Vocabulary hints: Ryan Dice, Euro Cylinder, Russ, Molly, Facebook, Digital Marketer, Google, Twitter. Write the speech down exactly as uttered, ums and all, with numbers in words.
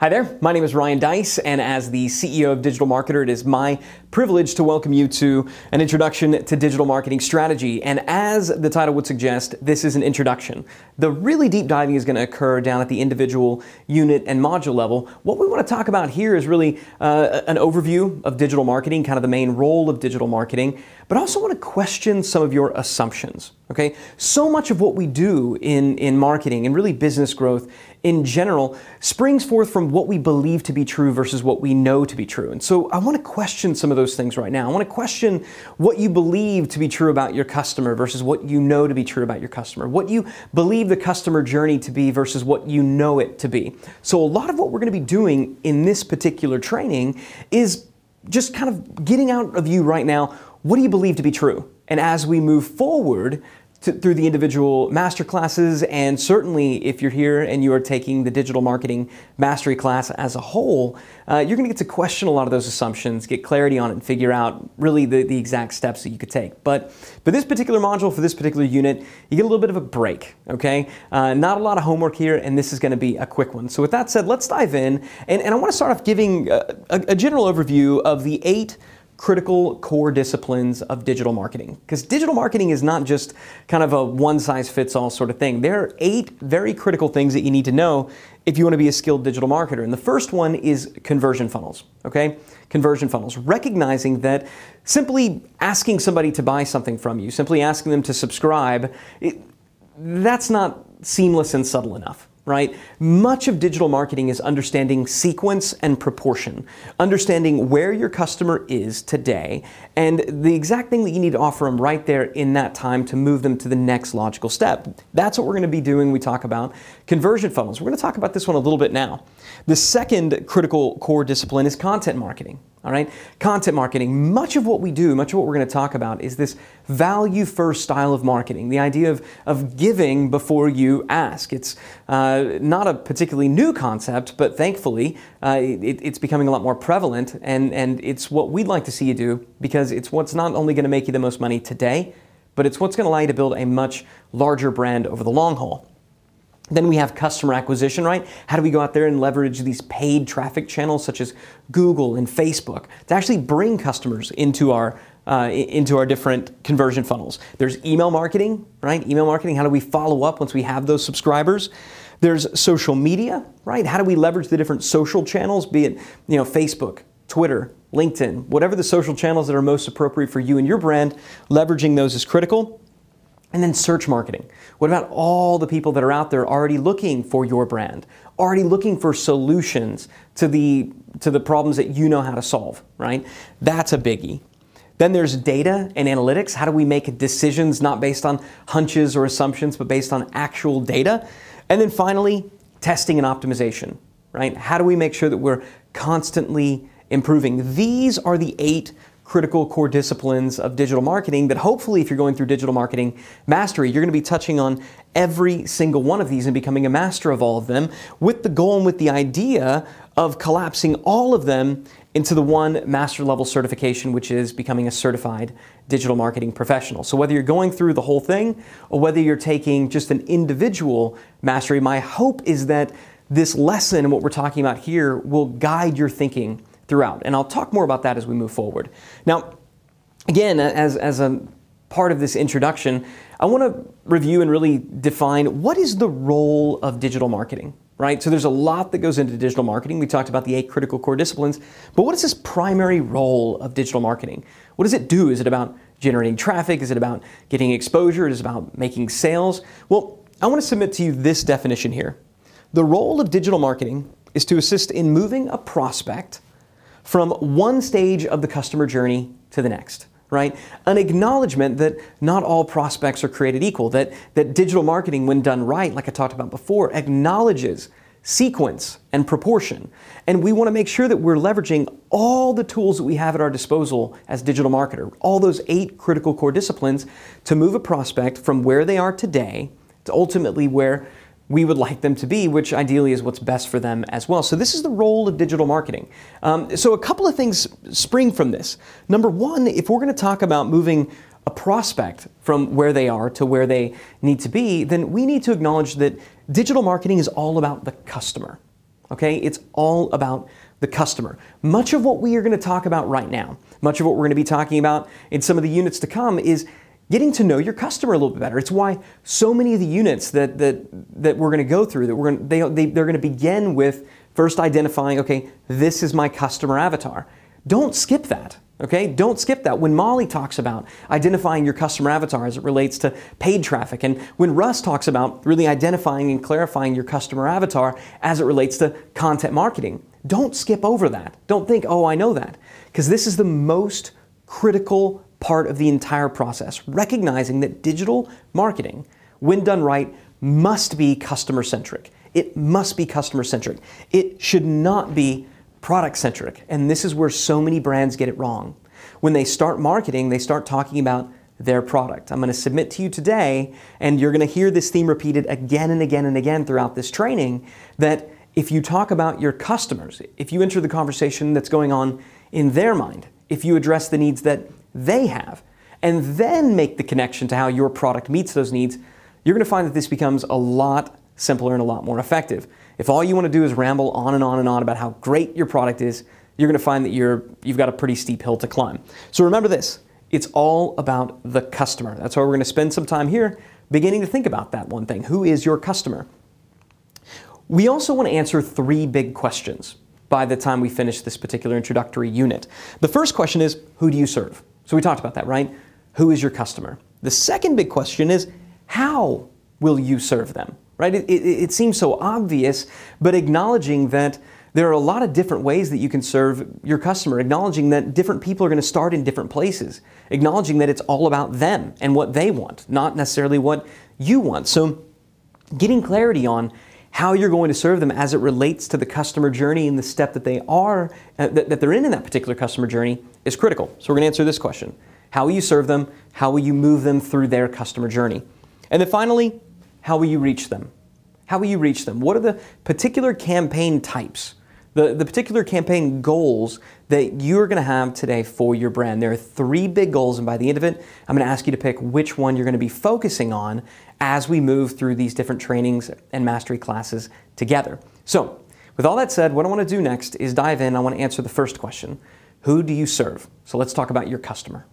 Hi there, my name is Ryan Dice, and as the C E O of Digital Marketer, it is my privilege to welcome you to an introduction to digital marketing strategy. And as the title would suggest, this is an introduction. The really deep diving is going to occur down at the individual unit and module level. What we want to talk about here is really uh, an overview of digital marketing, kind of the main role of digital marketing, but I also want to question some of your assumptions. Okay, so much of what we do in, in marketing and really business growth in general springs forth from what we believe to be true versus what we know to be true. And so I want to question some of those things right now. I want to question what you believe to be true about your customer versus what you know to be true about your customer, what you believe the customer journey to be versus what you know it to be. So a lot of what we're going to be doing in this particular training is just kind of getting out of you right now, what do you believe to be true? And as we move forward, To, through the individual master classes, and certainly if you're here and you are taking the digital marketing mastery class as a whole, uh, you're going to get to question a lot of those assumptions, get clarity on it, and figure out really the, the exact steps that you could take. But for this particular module, for this particular unit, you get a little bit of a break, okay? Uh, not a lot of homework here, and this is going to be a quick one. So with that said, let's dive in, and, and I want to start off giving a, a, a general overview of the eight critical core disciplines of digital marketing. Because digital marketing is not just kind of a one-size-fits-all sort of thing. There are eight very critical things that you need to know if you want to be a skilled digital marketer. And the first one is conversion funnels, okay? Conversion funnels. Recognizing that simply asking somebody to buy something from you, simply asking them to subscribe, it, that's not seamless and subtle enough. Right? Much of digital marketing is understanding sequence and proportion, understanding where your customer is today and the exact thing that you need to offer them right there in that time to move them to the next logical step. That's what we're going to be doing when we talk about conversion funnels. We're going to talk about this one a little bit now. The second critical core discipline is content marketing. All right, content marketing, much of what we do, much of what we're going to talk about is this value-first style of marketing, the idea of, of giving before you ask. It's uh, not a particularly new concept, but thankfully uh, it, it's becoming a lot more prevalent, and, and it's what we'd like to see you do because it's what's not only going to make you the most money today, but it's what's going to allow you to build a much larger brand over the long haul. Then we have customer acquisition, right? How do we go out there and leverage these paid traffic channels such as Google and Facebook to actually bring customers into our uh, into our different conversion funnels? There's email marketing, right? Email marketing, how do we follow up once we have those subscribers? There's social media, right? How do we leverage the different social channels, be it, you know, Facebook, Twitter, LinkedIn, whatever the social channels that are most appropriate for you and your brand, leveraging those is critical. And then search marketing. What about all the people that are out there already looking for your brand, already looking for solutions to the, to the problems that you know how to solve, right? That's a biggie. Then there's data and analytics. How do we make decisions not based on hunches or assumptions, but based on actual data? And then finally, testing and optimization, right? How do we make sure that we're constantly improving? These are the eight critical core disciplines of digital marketing that hopefully if you're going through digital marketing mastery, you're going to be touching on every single one of these and becoming a master of all of them with the goal and with the idea of collapsing all of them into the one master level certification, which is becoming a certified digital marketing professional. So whether you're going through the whole thing or whether you're taking just an individual mastery, my hope is that this lesson and what we're talking about here will guide your thinking throughout. And I'll talk more about that as we move forward. Now, again, as, as a part of this introduction, I want to review and really define what is the role of digital marketing, right? So there's a lot that goes into digital marketing. We talked about the eight critical core disciplines, but what is this primary role of digital marketing? What does it do? Is it about generating traffic? Is it about getting exposure? Is it about making sales? Well, I want to submit to you this definition here. The role of digital marketing is to assist in moving a prospect from one stage of the customer journey to the next, right? An acknowledgement that not all prospects are created equal, that, that digital marketing, when done right, like I talked about before, acknowledges sequence and proportion. And we want to make sure that we're leveraging all the tools that we have at our disposal as digital marketer, all those eight critical core disciplines to move a prospect from where they are today to ultimately where we would like them to be, which ideally is what's best for them as well. So this is the role of digital marketing. Um, so a couple of things spring from this. Number one, if we're going to talk about moving a prospect from where they are to where they need to be, then we need to acknowledge that digital marketing is all about the customer. okay? It's all about the customer. Much of what we are going to talk about right now, much of what we're going to be talking about in some of the units to come is getting to know your customer a little bit better. It's why so many of the units that, that, that we're going to go through, that we're going to, they, they, they're going to begin with first identifying, okay, this is my customer avatar. Don't skip that, okay? Don't skip that. When Molly talks about identifying your customer avatar as it relates to paid traffic, and when Russ talks about really identifying and clarifying your customer avatar as it relates to content marketing, don't skip over that. Don't think, oh, I know that. Because this is the most critical part of the entire process, recognizing that digital marketing, when done right, must be customer-centric. It must be customer-centric. It should not be product-centric. And this is where so many brands get it wrong. When they start marketing, they start talking about their product. I'm going to submit to you today, and you're going to hear this theme repeated again and again and again throughout this training, that if you talk about your customers, if you enter the conversation that's going on in their mind, if you address the needs that they have, and then make the connection to how your product meets those needs, you're going to find that this becomes a lot simpler and a lot more effective. If all you want to do is ramble on and on and on about how great your product is, you're going to find that you're, you've got a pretty steep hill to climb. So remember this, it's all about the customer. That's why we're going to spend some time here beginning to think about that one thing. Who is your customer? We also want to answer three big questions by the time we finish this particular introductory unit. The first question is, who do you serve? So we talked about that, right? Who is your customer? The second big question is, how will you serve them, right? It, it, it seems so obvious, but acknowledging that there are a lot of different ways that you can serve your customer, acknowledging that different people are going to start in different places, acknowledging that it's all about them and what they want, not necessarily what you want. So getting clarity on how you're going to serve them as it relates to the customer journey and the step that they are, uh, that, that they're in in that particular customer journey is critical. So we're going to answer this question. How will you serve them? How will you move them through their customer journey? And then finally, how will you reach them? How will you reach them? What are the particular campaign types, the, the particular campaign goals that you're going to have today for your brand? There are three big goals, and by the end of it, I'm going to ask you to pick which one you're going to be focusing on as we move through these different trainings and mastery classes together. So with all that said, what I want to do next is dive in. I want to answer the first question. Who do you serve? So let's talk about your customer.